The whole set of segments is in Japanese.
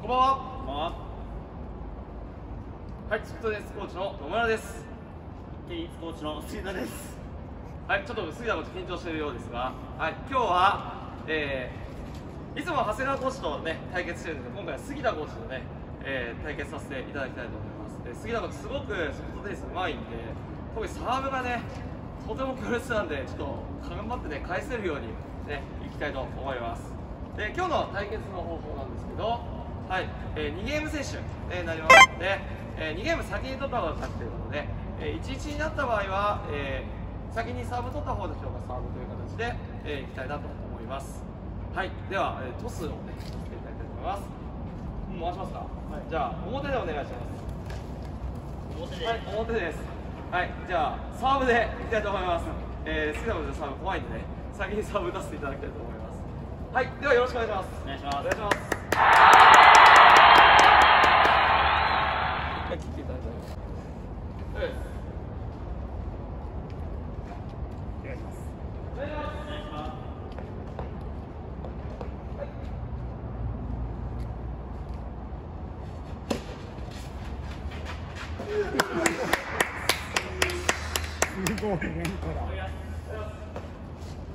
こんばんは。こんばんは。はい、フィットネスコーチの野村です。フィットネスコーチの杉田です。はい、ちょっと杉田コーチ緊張しているようですが、はい、今日は、いつも長谷川コーチとね対決してるんですが、今回は杉田コーチとね、対決させていただきたいと思います。で、杉田コーチすごくソフトテニスうまいんで、特にサーブがねとても強烈なんで、ちょっと頑張ってね返せるようにねいきたいと思います。で、今日の対決の方法なんですけど、はい、2ゲーム先取になりますので、2ゲーム先に取った方が勝ちということで、1-1になった場合は、先にサーブ取った方の人がサーブという形で、いきたいなと思います。はい、では、トスをねさせていただきたいと思います。回しますか、はい、じゃあ表でお願いします。表で、はい、表です。はい、じゃあサーブでいきたいと思います。杉田コーチのサーブ怖いんでね、先にサーブ出していただきたいと思います。はい、ではよろしくお願いします。お願いします。お願いします。すごいね、これ。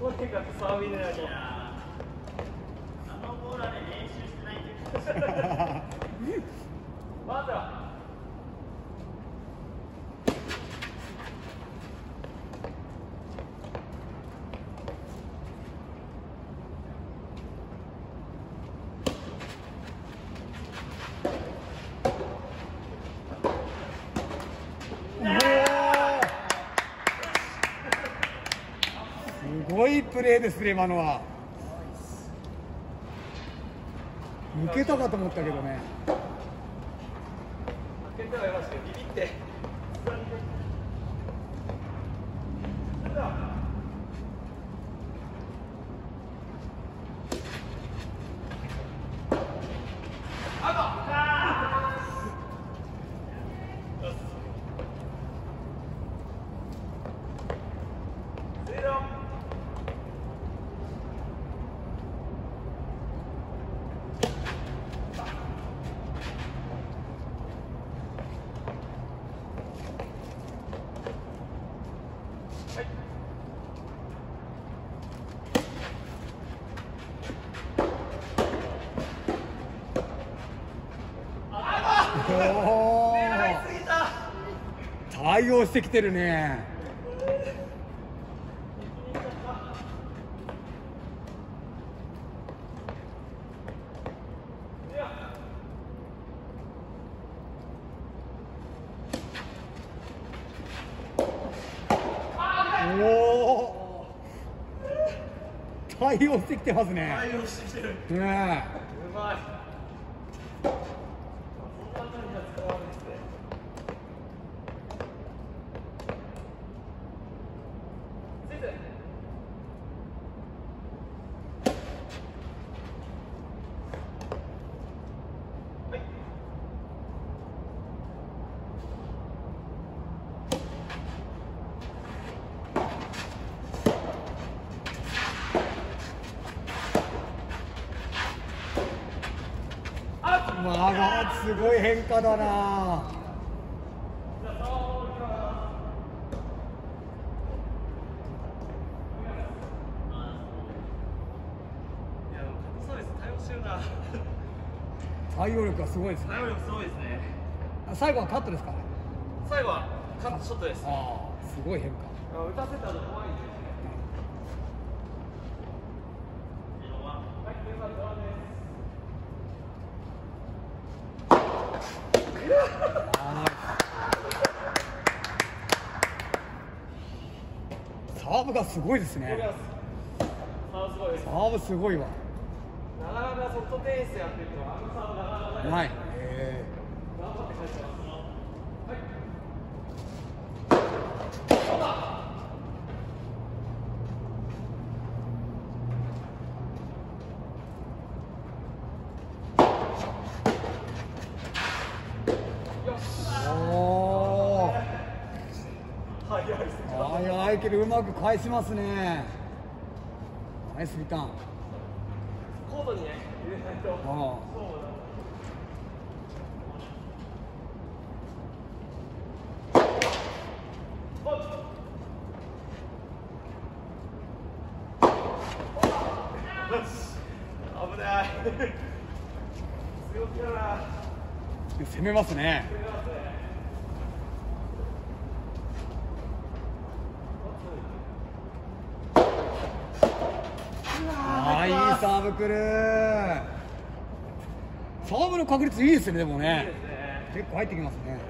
とにかくサービスでないと。あのボーラーで練習してないんですよ。まずは。すごいプレーですね、今のは。抜けたかと思ったけどね。抜けてはいましたけど、ビビって。対応してきてるね。おー、対応してきてますね。対応してきてる。うまい。すごい変化だな。対応力がすごいですね。対応力すごいですね。最後はカットですかね。最後はカットショットです。ああ、すごい変化。打たせたら怖いですね。サーブがすごいですね。サーブすごいです。サーブすごいわ。なかなかソフトテニスやってるとあのサーブなかなかない。はい。頑張って返します。早いけどうまく返しますね。ナイスリターン。コートにね入れないと。攻めますね。いいサーブくる。サーブの確率いいですね。でもね、結構入ってきますね。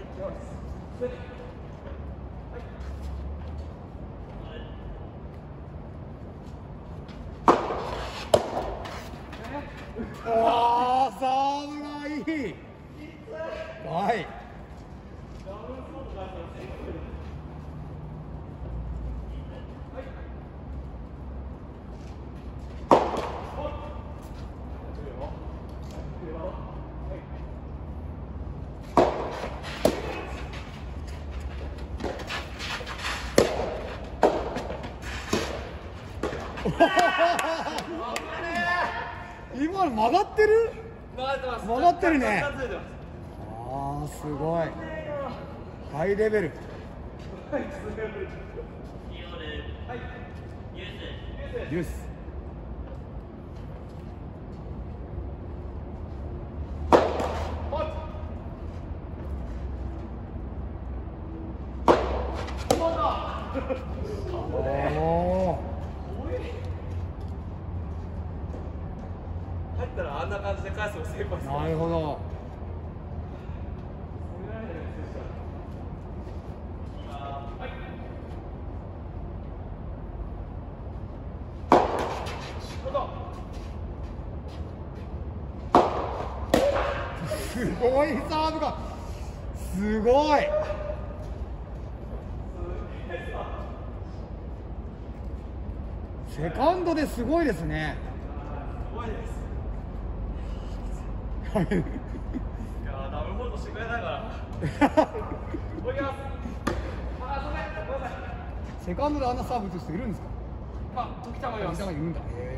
ああ、サーブがいい。はい。今の曲がってる？曲がってます。曲がってるね。ああ、すごい。ハイレベル。デュース。あんな感じで返すの先輩です。なるほど。すごいサーブが。すごい。セカンドですごいですね。すごいです。いやー、ダブルホールドしてくれないから。セカンドであんなサーブ打つ人いるんですか？まあ、時たまいます。時たまいるんだ。へえ。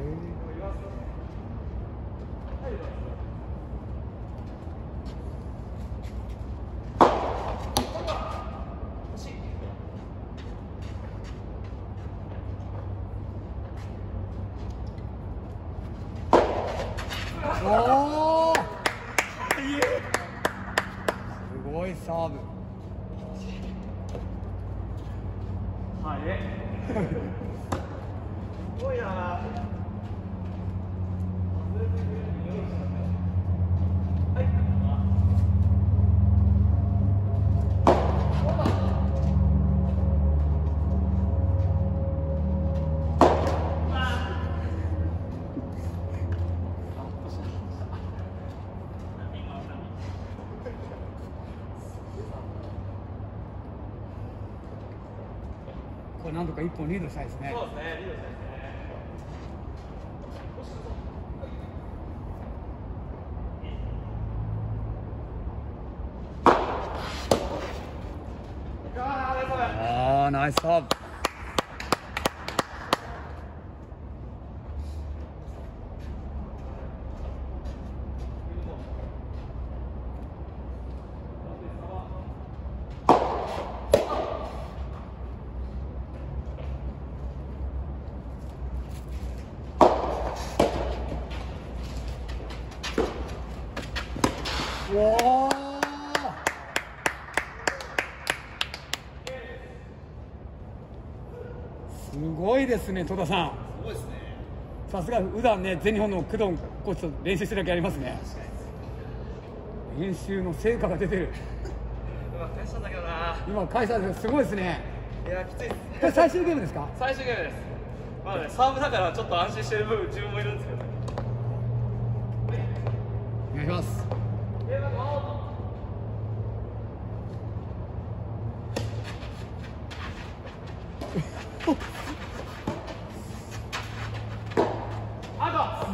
おお。サーブ。はい。すごいな。なんとか一本リードしたいですね。そうですね。リードしたいですね。ああ、ナイスサーブ。おお。すごいですね、戸田さん。すごいですね。さすが普段ね、全日本の工藤コーチと練習してるだけありますね。練習の成果が出てる。今返したんだけどな。今返したんです。すごいですね。いや、きついですね。これ最終ゲームですか？最終ゲームです。まあね、サーブだから、ちょっと安心してる部分、自分もいるんですけど。お願いします。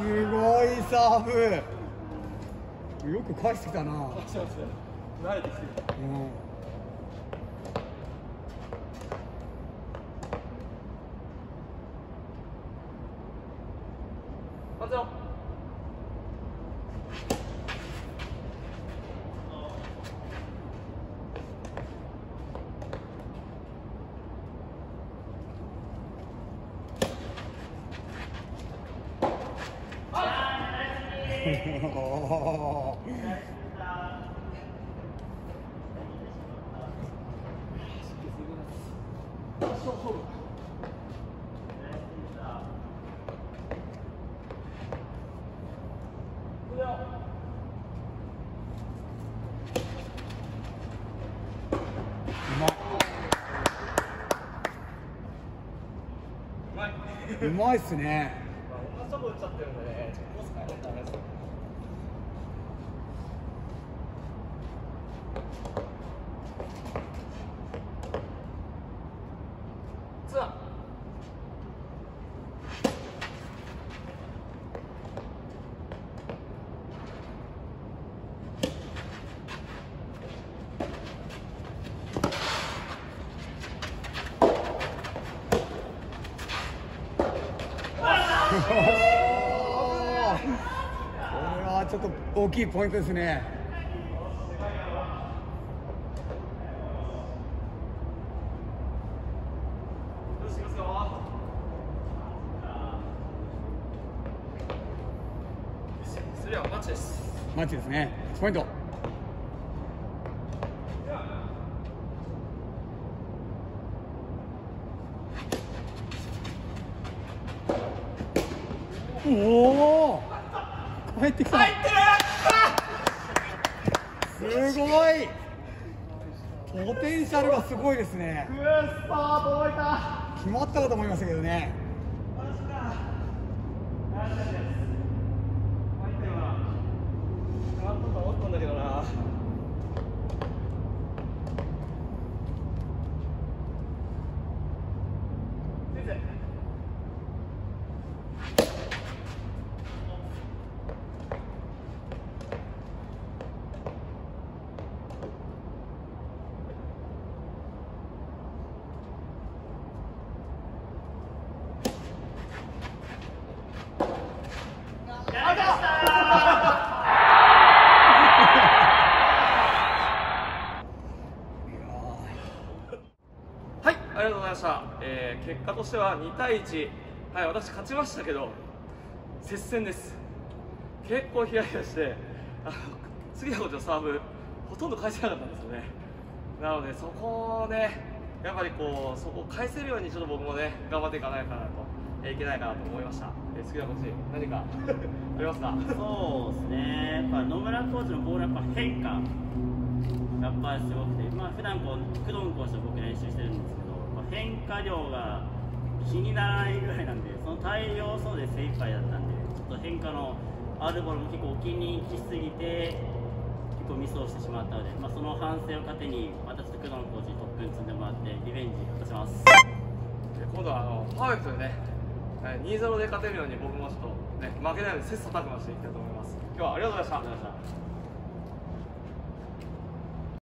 すごいサーブ。よく返してきたな。慣れてきてる。待つよ。うまいっすね。同じとこ打っちゃってるんでね、コース変えないとダメです。ちょっと大きいポイントですね。それはマッチです。マッチですね。ポイント。おお、入ってきた。すごい。ポテンシャルがすごいですね。決まったかと思いましたけどね。ありがとうございました。結果としては2対1、はい、私勝ちましたけど接戦です。結構ヒヤヒヤして杉田コーチのサーブほとんど返せなかったんですよね。なのでそこをね、やっぱりこうそこを返せるようにちょっと僕もね頑張っていかないかなといけないかなと思いました。杉田コーチ何かありますか？そうですね。やっぱ野村コーチのボールやっぱ変化やっぱりすごくて、まあ普段こう工藤コーチと僕練習してるんですけど。変化量が気にならないぐらいなんで、その対応そうで精一杯だったんで、ちょっと変化のあるボールも結構お気に入りしすぎて、結構ミスをしてしまったので、まあ、その反省を糧に、またちょっと工藤のコーチに特訓積んでもらって、リベンジ勝ちます。今度はパーフェクトでね、2-0 で勝てるように、僕もちょっと、ね、負けないように切磋琢磨していきたいと思います。今日はありがとうございました。